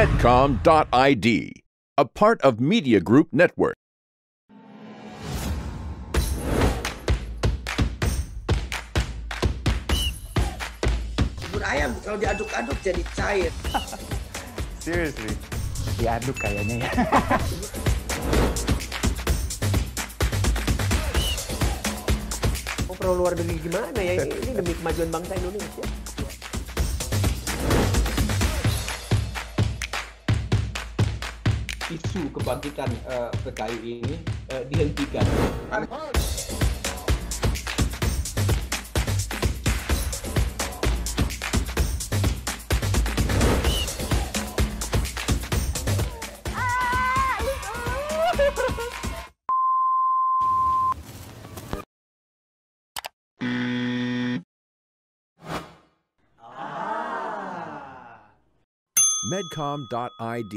Medcom.id, a part of Media Group Network. Bubur ayam kalau diaduk-aduk jadi cair. Seriously? Diaduk kayaknya ya. Pro luar negeri gimana ya? Ini demi kemajuan bangsa Indonesia. Isu kebangkitan PKI ini dihentikan. Medcom.id,